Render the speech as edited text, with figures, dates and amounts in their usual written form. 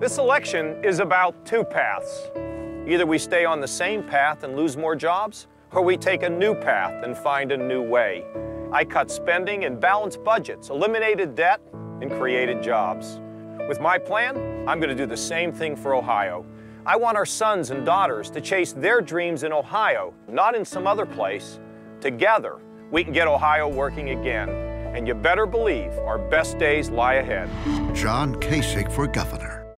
This election is about two paths. Either we stay on the same path and lose more jobs, or we take a new path and find a new way. I cut spending and balanced budgets, eliminated debt, and created jobs. With my plan, I'm going to do the same thing for Ohio. I want our sons and daughters to chase their dreams in Ohio, not in some other place. Together, we can get Ohio working again. And you better believe our best days lie ahead. John Kasich for governor.